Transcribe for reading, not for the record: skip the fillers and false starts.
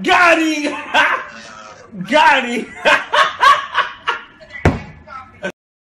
Got him! Got him!